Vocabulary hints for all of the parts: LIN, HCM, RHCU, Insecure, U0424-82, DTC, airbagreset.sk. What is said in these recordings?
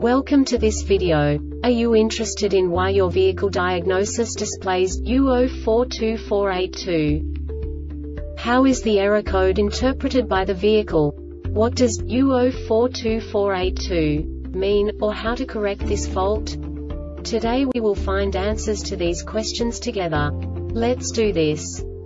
Welcome to this video. Are you interested in why your vehicle diagnosis displays U0424-82? How is the error code interpreted by the vehicle? What does U0424-82 mean, or how to correct this fault? Today we will find answers to these questions together. Let's do this.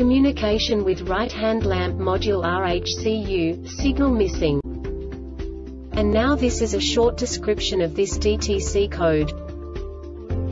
communication with right-hand lamp module RHCU, signal missing. And now this is a short description of this DTC code.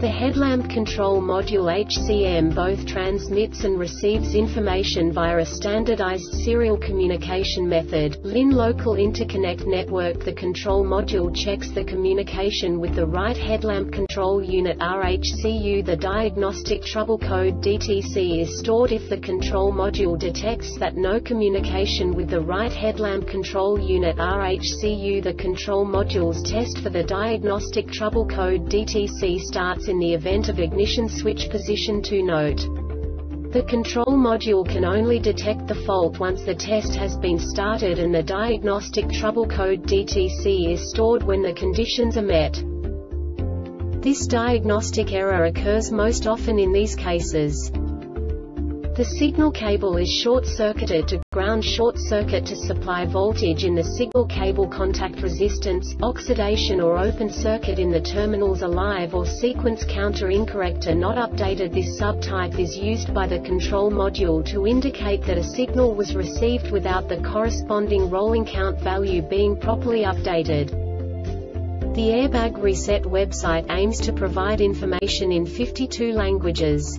The headlamp control module HCM both transmits and receives information via a standardized serial communication method, LIN local interconnect network. The control module checks the communication with the right headlamp control unit RHCU. The diagnostic trouble code DTC is stored if the control module detects that no communication with the right headlamp control unit RHCU. The control module's test for the diagnostic trouble code DTC starts in the event of ignition switch position 2. Note, the control module can only detect the fault once the test has been started, and the diagnostic trouble code DTC is stored when the conditions are met. This diagnostic error occurs most often in these cases. The signal cable is short-circuited to ground. Short circuit to supply voltage in the signal cable. Contact resistance, oxidation or open circuit in the terminals. Alive or sequence counter incorrect or not updated. This subtype is used by the control module to indicate that a signal was received without the corresponding rolling count value being properly updated. The Airbag Reset website aims to provide information in 52 languages.